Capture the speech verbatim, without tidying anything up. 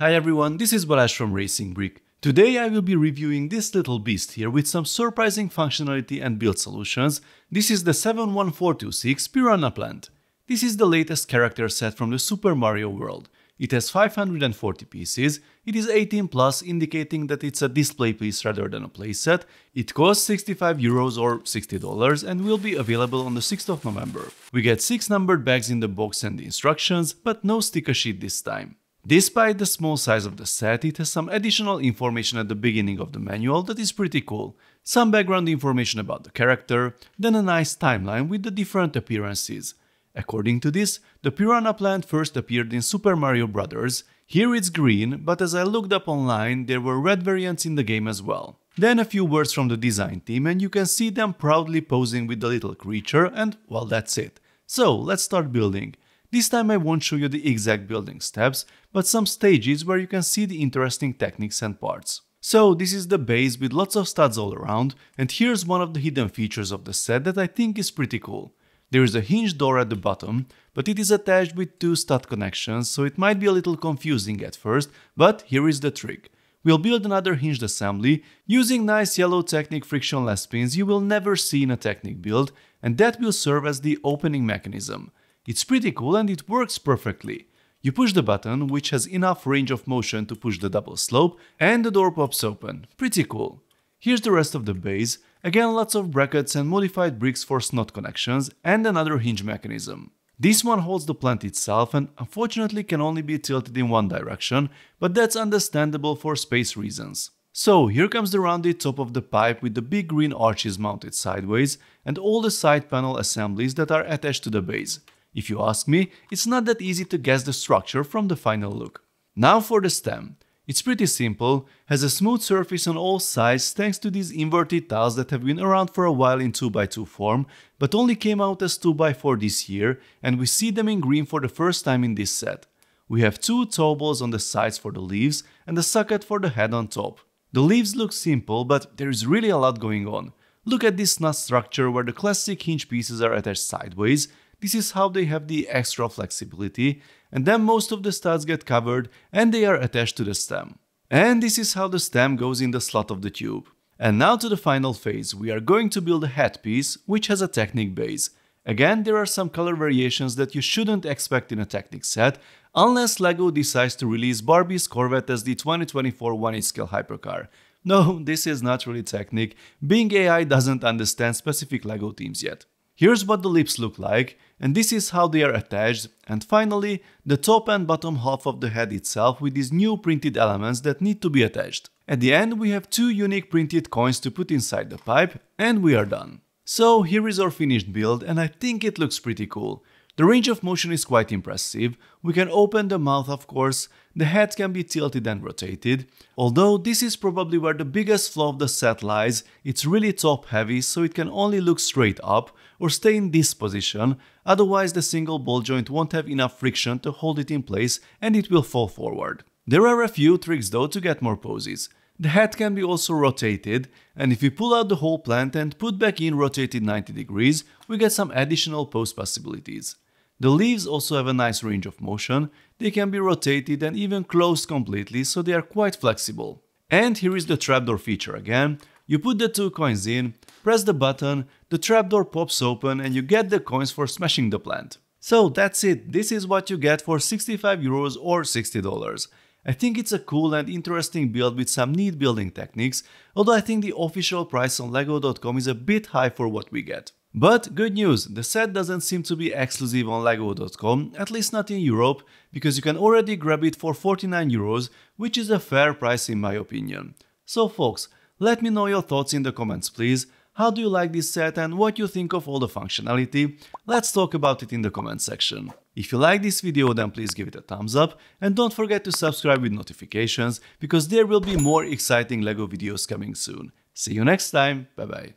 Hi everyone, this is Balazs from Racing Brick. Today I will be reviewing this little beast here with some surprising functionality and build solutions. This is the seven one four two six Piranha Plant. This is the latest character set from the Super Mario world. It has five hundred forty pieces, it is eighteen plus, indicating that it's a display piece rather than a playset. It costs sixty-five euros or sixty dollars and will be available on the sixth of November. We get six numbered bags in the box and the instructions, but no sticker sheet this time. Despite the small size of the set, it has some additional information at the beginning of the manual that is pretty cool. Some background information about the character, then a nice timeline with the different appearances. According to this, the Piranha Plant first appeared in Super Mario Bros. Here it's green, but as I looked up online, there were red variants in the game as well. Then a few words from the design team and you can see them proudly posing with the little creature and, well, that's it. So, let's start building. This time I won't show you the exact building steps, but some stages where you can see the interesting techniques and parts. So this is the base with lots of studs all around, and here's one of the hidden features of the set that I think is pretty cool. There is a hinged door at the bottom, but it is attached with two stud connections, so it might be a little confusing at first, but here is the trick. We'll build another hinged assembly using nice yellow Technic frictionless pins you will never see in a Technic build, and that will serve as the opening mechanism. It's pretty cool and it works perfectly. You push the button, which has enough range of motion to push the double slope, and the door pops open. Pretty cool. Here's the rest of the base. Again, lots of brackets and modified bricks for SNOT connections and another hinge mechanism. This one holds the plant itself and unfortunately can only be tilted in one direction, but that's understandable for space reasons. So here comes the rounded top of the pipe with the big green arches mounted sideways and all the side panel assemblies that are attached to the base. If you ask me, it's not that easy to guess the structure from the final look. Now for the stem. It's pretty simple, has a smooth surface on all sides thanks to these inverted tiles that have been around for a while in two by two form, but only came out as two by four this year, and we see them in green for the first time in this set. We have two toe balls on the sides for the leaves and a socket for the head on top. The leaves look simple, but there is really a lot going on. Look at this nut structure where the classic hinge pieces are attached sideways. This is how they have the extra flexibility, and then most of the studs get covered and they are attached to the stem. And this is how the stem goes in the slot of the tube. And now to the final phase, we are going to build a headpiece, which has a Technic base. Again, there are some color variations that you shouldn't expect in a Technic set, unless LEGO decides to release Barbie's Corvette as the twenty twenty-four one inch scale hypercar. No, this is not really Technic, Bing A I doesn't understand specific LEGO teams yet. Here's what the lips look like, and this is how they are attached, and finally, the top and bottom half of the head itself with these new printed elements that need to be attached. At the end, we have two unique printed coins to put inside the pipe, and we are done. So here is our finished build, and I think it looks pretty cool. The range of motion is quite impressive, we can open the mouth of course, the head can be tilted and rotated, although this is probably where the biggest flaw of the set lies, it's really top heavy so it can only look straight up or stay in this position, otherwise the single ball joint won't have enough friction to hold it in place and it will fall forward. There are a few tricks though to get more poses. The head can be also rotated, and if we pull out the whole plant and put back in rotated ninety degrees, we get some additional pose possibilities. The leaves also have a nice range of motion, they can be rotated and even closed completely, so they are quite flexible. And here is the trapdoor feature again. You put the two coins in, press the button, the trapdoor pops open and you get the coins for smashing the plant. So that's it, this is what you get for sixty-five euros or sixty dollars. I think it's a cool and interesting build with some neat building techniques, although I think the official price on lego dot com is a bit high for what we get. But good news, the set doesn't seem to be exclusive on lego dot com, at least not in Europe, because you can already grab it for forty-nine euros, which is a fair price in my opinion. So folks, let me know your thoughts in the comments please. How do you like this set and what you think of all the functionality? Let's talk about it in the comment section. If you like this video, then please give it a thumbs up and don't forget to subscribe with notifications because there will be more exciting LEGO videos coming soon. See you next time, bye bye.